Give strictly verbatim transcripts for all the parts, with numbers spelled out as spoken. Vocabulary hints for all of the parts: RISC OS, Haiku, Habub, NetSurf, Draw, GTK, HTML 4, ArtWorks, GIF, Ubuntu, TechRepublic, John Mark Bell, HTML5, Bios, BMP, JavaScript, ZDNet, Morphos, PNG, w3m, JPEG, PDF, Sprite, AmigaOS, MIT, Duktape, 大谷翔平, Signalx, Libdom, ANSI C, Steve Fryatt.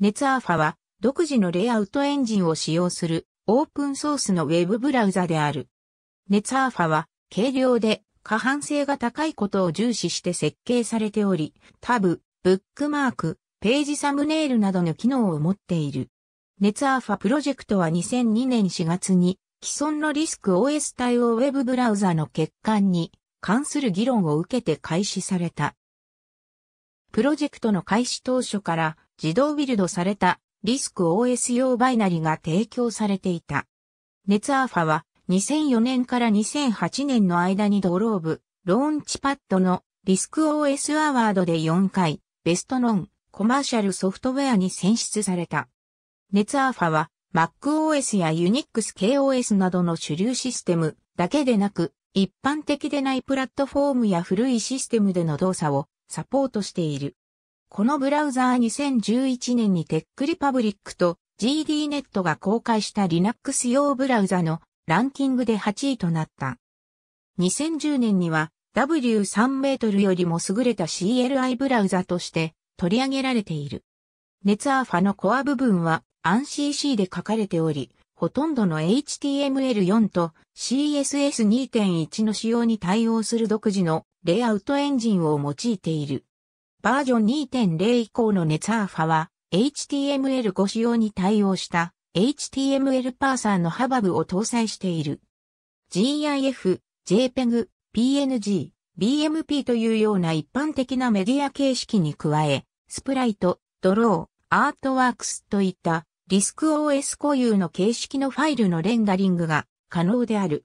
NetSurfは独自のレイアウトエンジンを使用するオープンソースのウェブブラウザである。NetSurfは軽量で可搬性が高いことを重視して設計されており、タブ、ブックマーク、ページサムネイルなどの機能を持っている。NetSurfプロジェクトはにせんにねんしがつに既存のリスク オーエス 対応ウェブブラウザの欠陥に関する議論を受けて開始された。プロジェクトの開始当初から自動ビルドされたリスク オーエス 用バイナリが提供されていた。NetSurfはにせんよねんからにせんはちねんの間にドローブ、ローンチパッドのリスク オーエス アワードでよんかいベストノンコマーシャルソフトウェアに選出された。NetSurfは MacOS や Unix 系 オーエス などの主流システムだけでなく一般的でないプラットフォームや古いシステムでの動作をサポートしている。このブラウザはにせんじゅういちねんにテックリパブリックと ジーディーネット が公開した Linux 用ブラウザのランキングではちいとなった。にせんじゅうねんには ダブリュースリーメートル よりも優れた シーエルアイ ブラウザとして取り上げられている。NetSurfのコア部分は エーエヌエスアイ C で書かれており、ほとんどの エイチティーエムエルフォー と シーエスエスにてんいち の仕様に対応する独自のレイアウトエンジンを用いている。バージョン にてんゼロ 以降の NetSurfは エイチティーエムエルファイブ 仕様に対応した エイチティーエムエル パーサーのハバブを搭載している。ジーアイエフ、JPEG、ピーエヌジー、ビーエムピー というような一般的なメディア形式に加え、スプライト、ドロー、アートワークスといったリスク オーエス 固有の形式のファイルのレンダリングが可能である。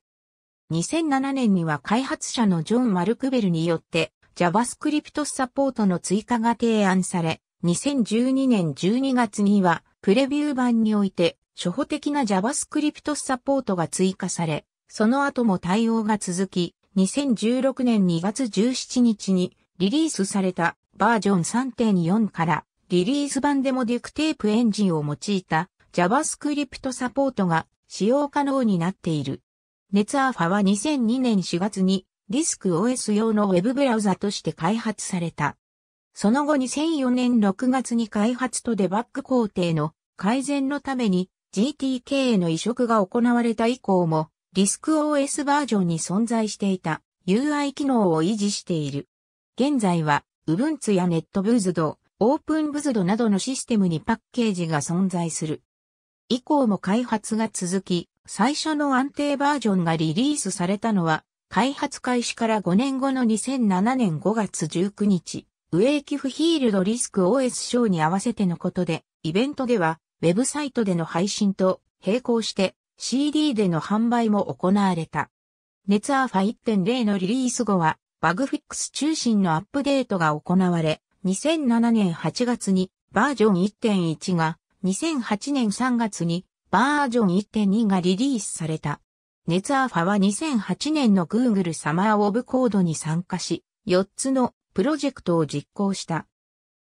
にせんななねんには開発者のジョン・マルクベルによって JavaScript サポートの追加が提案され、にせんじゅうにねんじゅうにがつにはプレビュー版において初歩的な JavaScript サポートが追加され、その後も対応が続き、にせんじゅうろくねんにがつじゅうしちにちにリリースされたバージョン さんてんよん からリリース版でもデュクテープエンジンを用いた JavaScript サポートが使用可能になっている。NetSurfはにせんにねんしがつにリスク オーエス 用のウェブブラウザとして開発された。その後にせんよねんろくがつに開発とデバッグ工程の改善のために ジーティーケー への移植が行われた以降もリスク オーエス バージョンに存在していた ユーアイ 機能を維持している。現在は Ubuntu や NetBSD、OpenBSD などのシステムにパッケージが存在する。以降も開発が続き、最初の安定バージョンがリリースされたのは、開発開始からごねんごのにせんななねんごがつじゅうくにち、上寄付ヒールドリスク オーエス 賞に合わせてのことで、イベントでは、ウェブサイトでの配信と並行して、シーディー での販売も行われた。NetSurf いってんゼロ のリリース後は、バグフィックス中心のアップデートが行われ、にせんななねんはちがつにバージョン いってんいち が、にせんはちねんさんがつにバージョン いってんに がリリースされた。NetSurfはにせんはちねんの Google Summer of Code に参加し、よっつのプロジェクトを実行した。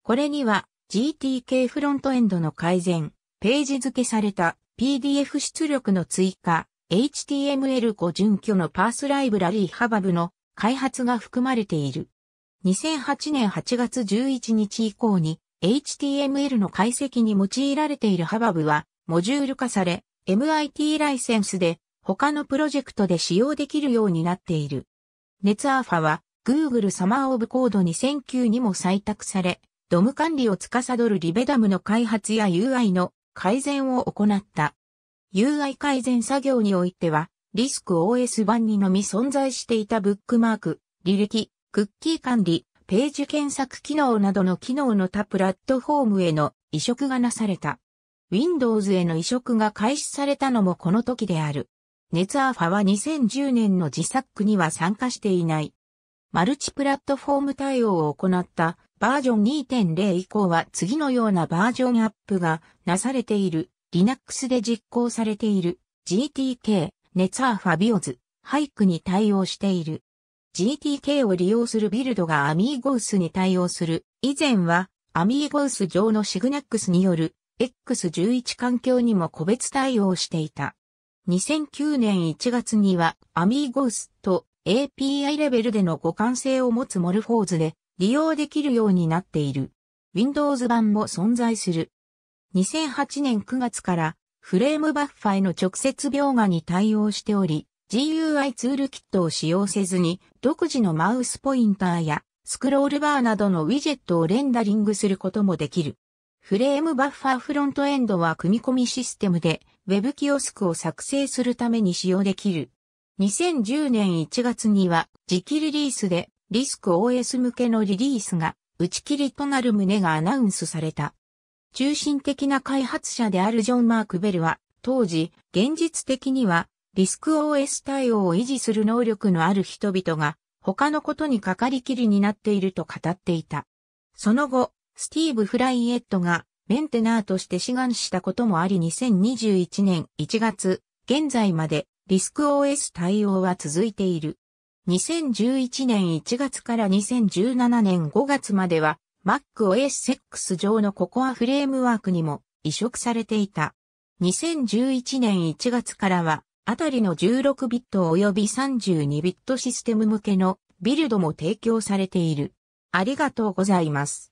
これには ジーティーケー フロントエンドの改善、ページ付けされた ピーディーエフ 出力の追加、エイチティーエムエルファイブ 準拠のパースライブラリーハバブの開発が含まれている。にせんはちねんはちがつじゅういちにち以降に エイチティーエムエル の解析に用いられているハバブはモジュール化され エムアイティー ライセンスで他のプロジェクトで使用できるようになっている。NetSurfは Google Summer of Code にせんきゅうにも採択され ディーオーエム 管理を司るリベダムの開発や ユーアイ の改善を行った。ユーアイ 改善作業においてはリスク オーエス 版にのみ存在していたブックマーク、履歴、クッキー管理、ページ検索機能などの機能の他プラットフォームへの移植がなされた。Windows への移植が開始されたのもこの時である。NetSurfはにせんじゅうねんの自作には参加していない。マルチプラットフォーム対応を行ったバージョン にてんゼロ 以降は次のようなバージョンアップがなされている。Linux で実行されている ジーティーケー、NetSurf、ビオズ、ハイクに対応している。ジーティーケー を利用するビルドが AmigaOS に対応する。以前は AmigaOS 上の シグナックス による エックスじゅういち 環境にも個別対応していた。にせんきゅうねんいちがつには AmigaOS と エーピーアイ レベルでの互換性を持つモルフォーズで利用できるようになっている。Windows 版も存在する。にせんはちねんくがつからフレームバッファへの直接描画に対応しており、ジーユーアイ ツールキットを使用せずに独自のマウスポインターやスクロールバーなどのウィジェットをレンダリングすることもできる。フレームバッファーフロントエンドは組み込みシステムで Web キオスクを作成するために使用できる。にせんじゅうねんいちがつには次期リリースでリスク オーエス 向けのリリースが打ち切りとなる旨がアナウンスされた。中心的な開発者であるジョン・マーク・ベルは当時現実的にはリスク オーエス 対応を維持する能力のある人々が他のことにかかりきりになっていると語っていた。その後、スティーブ・フライエットがメンテナーとして志願したこともありにせんにじゅういちねんいちがつ、現在までリスク オーエス 対応は続いている。にせんじゅういちねんいちがつからにせんじゅうななねんごがつまでは マックオーエス セブン 上のココアフレームワークにも移植されていた。にせんじゅういちねんいちがつからはあたりのじゅうろくビット及びさんじゅうにビットシステム向けのビルドも提供されている。ありがとうございます。